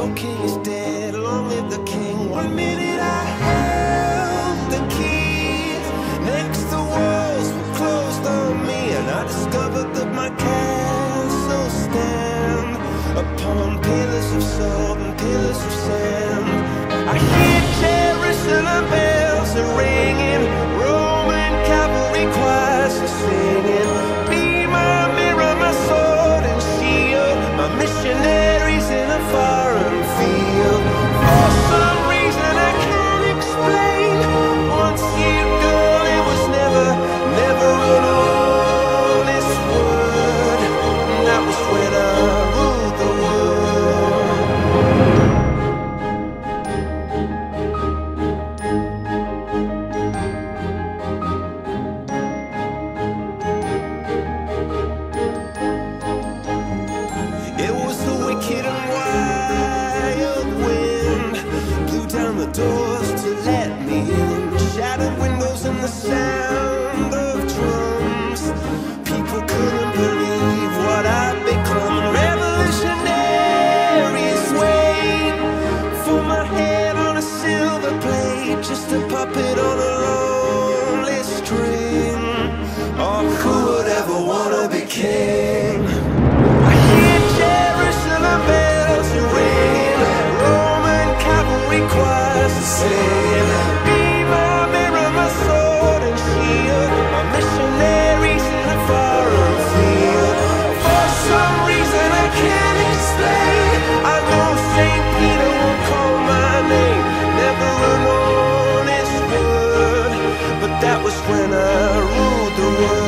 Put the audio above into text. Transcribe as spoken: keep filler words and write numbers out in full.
your king is dead, long live the king. One minute I held the key, next the walls were closed on me, and I discovered that my castle stand upon pillars of salt and pillars of sand. I hear Jerusalem bells are ringing, Roman cavalry choirs are singing. Be my mirror, my sword and shield, my missionaries in a foreign field. For some reason I can't explain, once you go it was never, never an honest word. And that was when I ruled the world. It was the wicked and wild wind, blew down the doors to let me in, shattered windows and the sound of drums. People couldn't believe what I'd become. Revolutionaries wait for my head on a silver plate, just a puppet on a lonely string. Oh, who would ever wanna be king? I hear Jerusalem bells are ringing, Roman cavalry choirs are singing. Be my mirror, my sword and shield, my missionaries in a foreign field. For some reason I can't explain, I know Saint Peter will call my name. Never an honest word, but that was when I ruled the world.